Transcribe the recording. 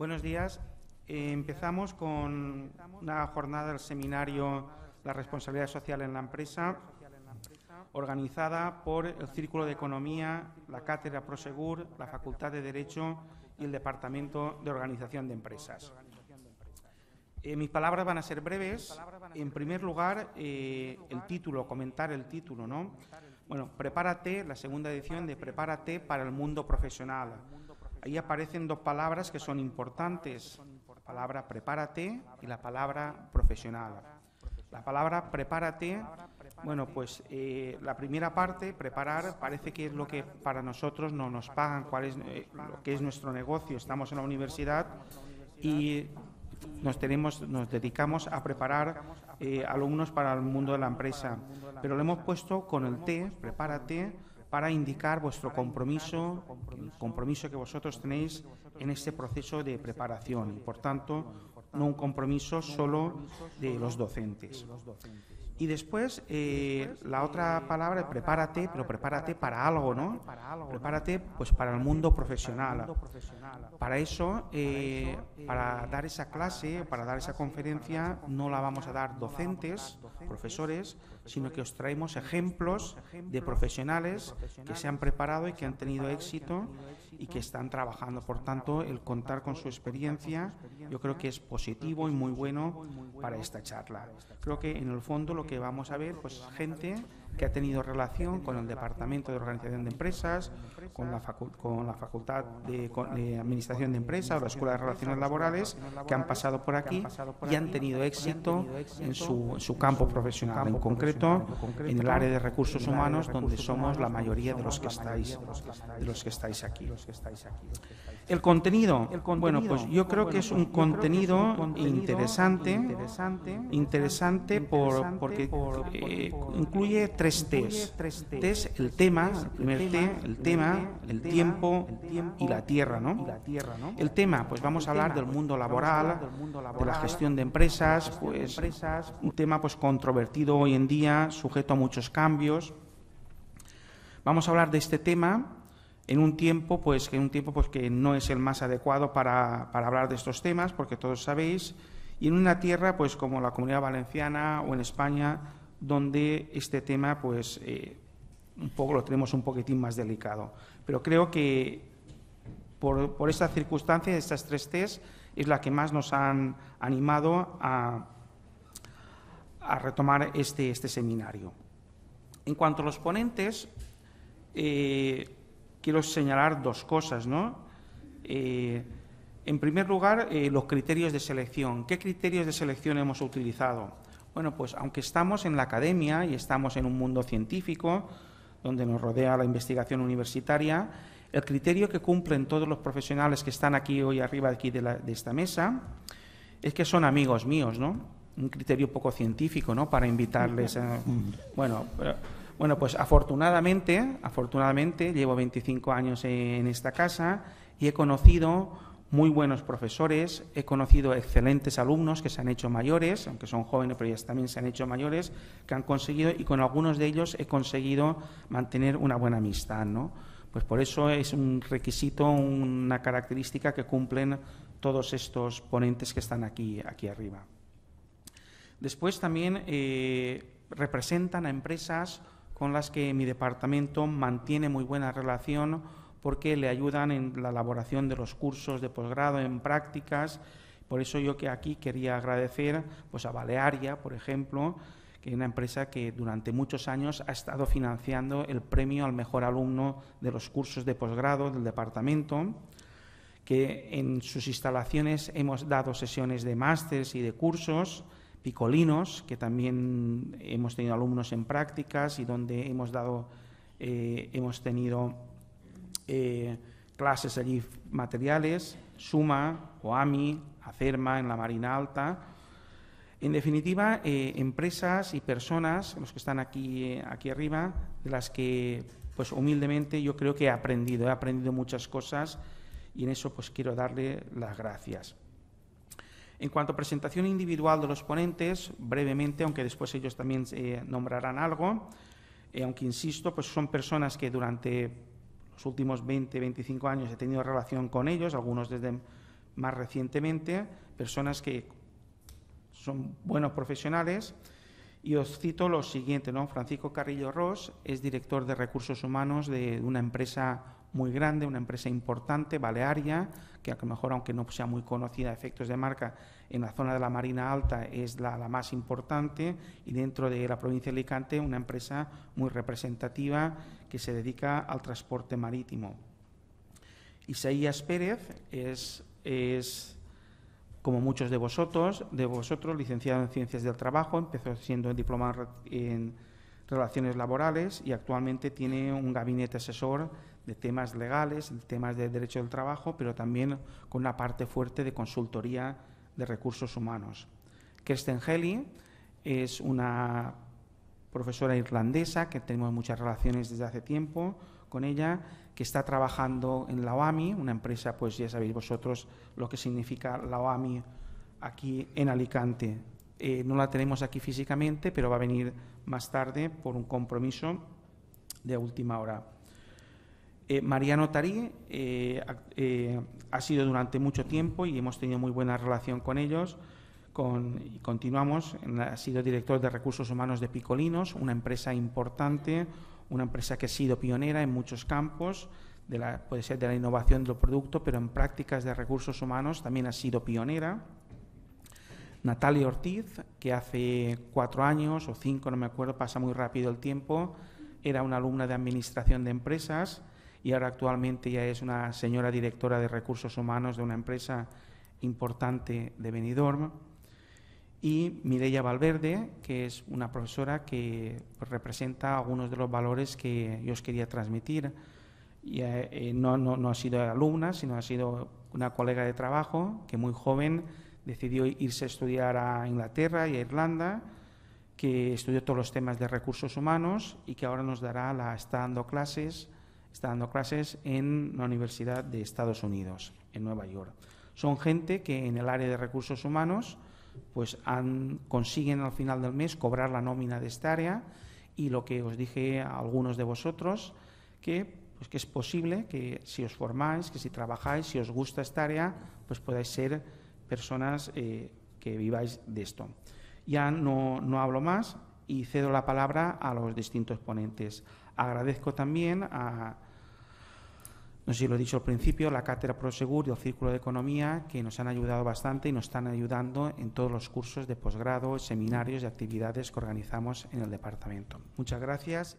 Buenos días. Empezamos con una jornada del seminario La responsabilidad social en la empresa, organizada por el Círculo de Economía, la Cátedra ProSegur, la Facultad de Derecho y el Departamento de Organización de Empresas. Mis palabras van a ser breves. En primer lugar, el título, comentar el título, ¿no? Bueno, prepárate, la segunda edición de Prepárate para el mundo profesional. Ahí aparecen dos palabras que son importantes, la palabra prepárate y la palabra profesional. La palabra prepárate, bueno, pues la primera parte, preparar, parece que es lo que para nosotros no nos pagan, cuál es lo que es nuestro negocio. Estamos en la universidad y nos dedicamos a preparar alumnos para el mundo de la empresa, pero lo hemos puesto con el T, prepárate, para indicar vuestro compromiso, el compromiso que vosotros tenéis en este proceso de preparación y, por tanto, no un compromiso solo de los docentes. Y después, la otra palabra, prepárate, pero prepárate para algo, ¿no? Prepárate pues para el mundo profesional. Para eso, para dar esa clase, para dar esa conferencia, no la vamos a dar docentes, profesores, sino que os traemos ejemplos de profesionales que se han preparado y que han tenido éxito y que están trabajando. Por tanto, el contar con su experiencia yo creo que es positivo y muy bueno para esta charla. Creo que en el fondo lo que vamos a ver, pues gente que ha tenido relación con el Departamento de Organización de Empresas, con la Facultad de Administración de Empresas o la Escuela de Relaciones Laborales, que han pasado por aquí y han tenido éxito en su campo profesional, en concreto en el área de recursos humanos, donde somos la mayoría de los que estáis aquí. El contenido, bueno, pues yo creo que es un contenido interesante porque incluye tres T's, el tema, el primer T, el tema, el tiempo y la tierra, ¿no? El tema, pues vamos a hablar del mundo laboral, de la gestión de empresas, pues un tema pues controvertido hoy en día, sujeto a muchos cambios. Vamos a hablar de este tema en un tiempo pues que no es el más adecuado para hablar de estos temas, porque todos sabéis, y en una tierra pues como la Comunidad Valenciana o en España, donde este tema pues lo tenemos un poquitín más delicado. Pero creo que por estas circunstancias, estas tres T's, es la que más nos han animado a retomar este seminario. En cuanto a los ponentes, quiero señalar dos cosas, ¿no? En primer lugar, los criterios de selección. ¿Qué criterios de selección hemos utilizado? Bueno, pues aunque estamos en la academia y estamos en un mundo científico, donde nos rodea la investigación universitaria, el criterio que cumplen todos los profesionales que están aquí hoy arriba aquí de esta mesa es que son amigos míos, ¿no? Un criterio poco científico, ¿no?, para invitarles a… Bueno, pues afortunadamente, llevo 25 años en esta casa y he conocido muy buenos profesores, he conocido excelentes alumnos que se han hecho mayores, aunque son jóvenes, pero ya también se han hecho mayores, que han conseguido, y con algunos de ellos he conseguido mantener una buena amistad, ¿no? Pues por eso es un requisito, una característica que cumplen todos estos ponentes que están aquí arriba. Después también representan a empresas con las que mi departamento mantiene muy buena relación, porque le ayudan en la elaboración de los cursos de posgrado, en prácticas. Por eso yo que aquí quería agradecer pues a Balearia, por ejemplo, que es una empresa que durante muchos años ha estado financiando el premio al mejor alumno de los cursos de posgrado del departamento, que en sus instalaciones hemos dado sesiones de másteres y de cursos. Pikolinos, que también hemos tenido alumnos en prácticas y donde hemos tenido clases allí materiales, SUMA, OAMI, ACERMA en la Marina Alta. En definitiva, empresas y personas, los que están aquí arriba, de las que pues humildemente yo creo que he aprendido muchas cosas, y en eso pues quiero darle las gracias. En cuanto a presentación individual de los ponentes, brevemente, aunque después ellos también nombrarán algo, aunque insisto, pues son personas que durante últimos 20, 25 años he tenido relación con ellos, algunos desde más recientemente, personas que son buenos profesionales. Y os cito lo siguiente, ¿no? Francisco Carrillo Ros es director de recursos humanos de una empresa muy grande, una empresa importante, Balearia, que a lo mejor, aunque no sea muy conocida a efectos de marca, en la zona de la Marina Alta es la más importante, y dentro de la provincia de Alicante una empresa muy representativa que se dedica al transporte marítimo. Isaías Pérez es como muchos de vosotros, licenciado en Ciencias del Trabajo, empezó siendo diplomado en Relaciones Laborales y actualmente tiene un gabinete asesor de temas legales, de temas de derecho del trabajo, pero también con una parte fuerte de consultoría de recursos humanos. Kerstin Healy es una profesora irlandesa que tenemos muchas relaciones desde hace tiempo con ella, que está trabajando en la OAMI, una empresa, pues ya sabéis vosotros lo que significa la OAMI aquí en Alicante. No la tenemos aquí físicamente, pero va a venir más tarde por un compromiso de última hora. Mariano Tarí ha sido durante mucho tiempo, y hemos tenido muy buena relación con ellos, y continuamos, ha sido director de Recursos Humanos de Pikolinos, una empresa importante, una empresa que ha sido pionera en muchos campos, puede ser de la innovación del producto, pero en prácticas de recursos humanos también ha sido pionera. Natalia Ortiz, que hace 4 años o 5, no me acuerdo, pasa muy rápido el tiempo, era una alumna de Administración de Empresas y ahora actualmente ya es una señora directora de Recursos Humanos de una empresa importante de Benidorm. Y Mireia Valverde, que es una profesora que representa algunos de los valores que yo os quería transmitir. Y, no ha sido alumna, sino ha sido una colega de trabajo que muy joven decidió irse a estudiar a Inglaterra y a Irlanda, que estudió todos los temas de recursos humanos y que ahora nos dará está dando clases en la Universidad de Estados Unidos, en Nueva York. Son gente que en el área de recursos humanos pues consiguen al final del mes cobrar la nómina de esta área, y lo que os dije a algunos de vosotros, que es posible que si os formáis, que si trabajáis, si os gusta esta área, pues podáis ser personas que viváis de esto. Ya no hablo más y cedo la palabra a los distintos ponentes. Agradezco también a, no sé si lo he dicho al principio, la Cátedra ProSegur y el Círculo de Economía, que nos han ayudado bastante y nos están ayudando en todos los cursos de posgrado, seminarios y actividades que organizamos en el departamento. Muchas gracias.